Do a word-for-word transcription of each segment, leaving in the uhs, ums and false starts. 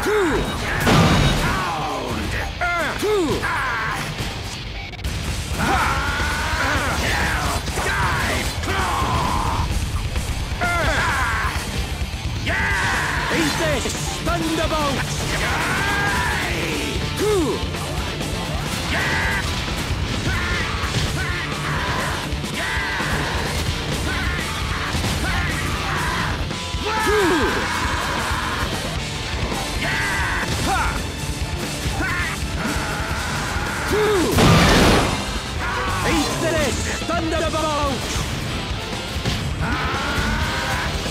Thunderbolt! Thunderbolt! Thunderbolt! Yeah! Die! Is this Thunderbolt? Pound!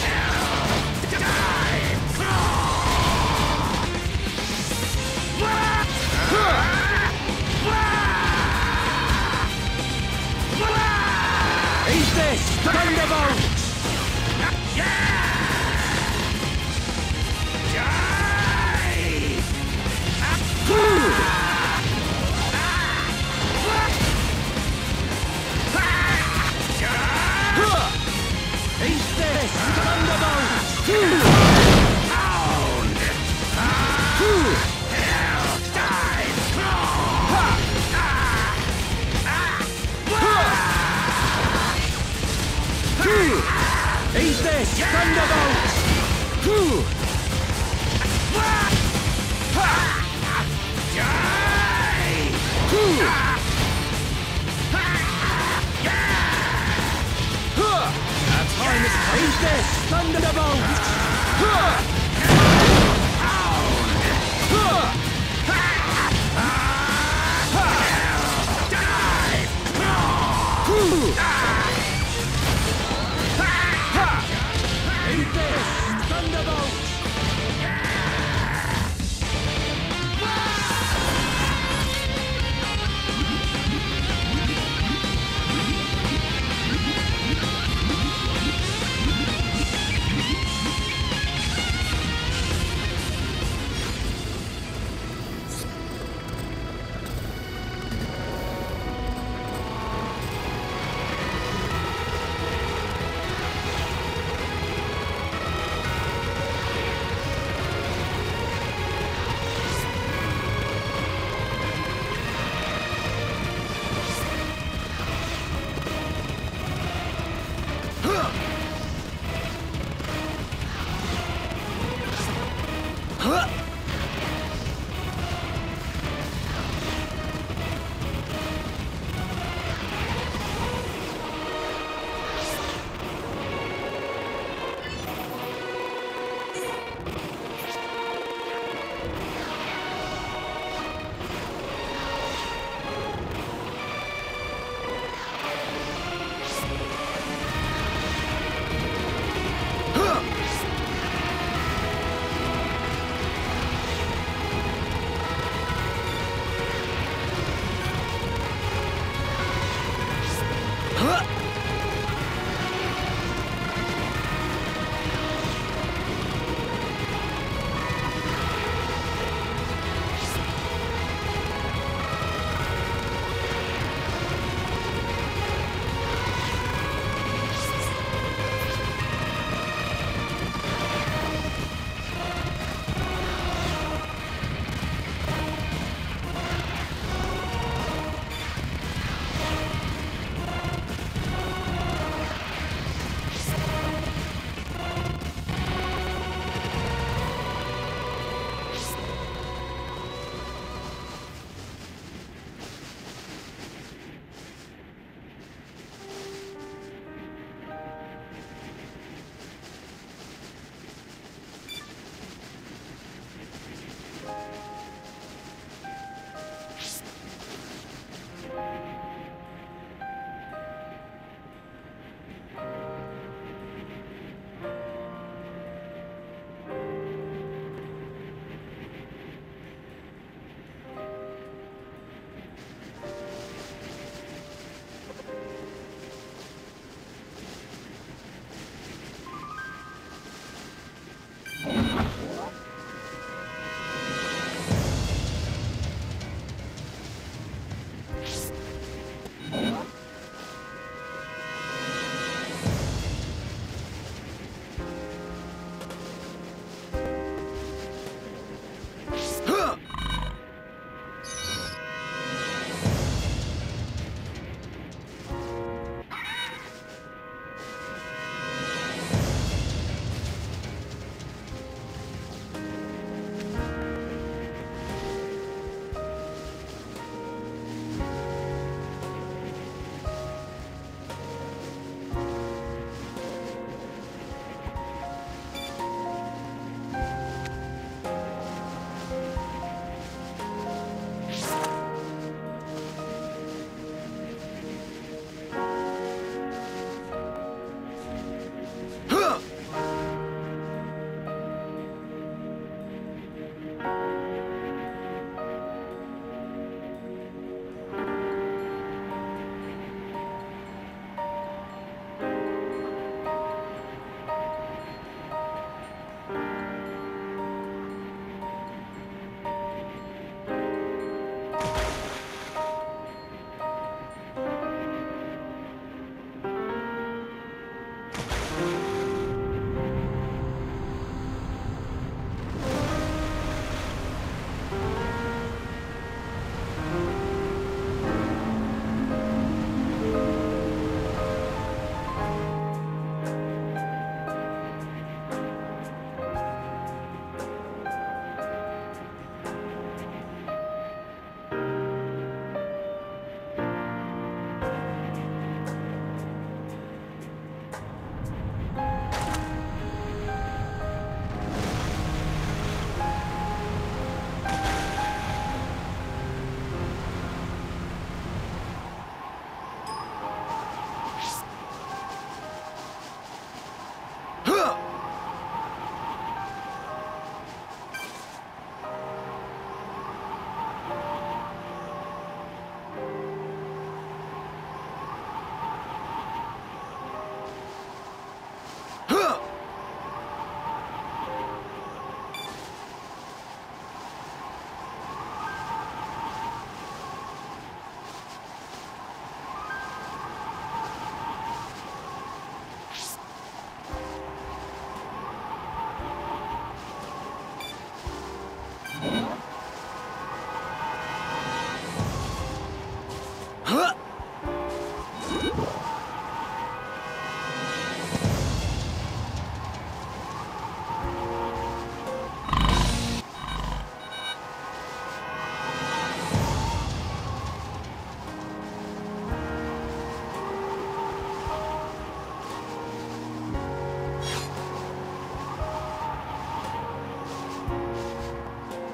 Hell! Die! Eat this, yeah! Thunderbolt! Woo! Die! Woo! Our time is coming. Eat this, Thunderbolt! Die! Die!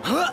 Huh?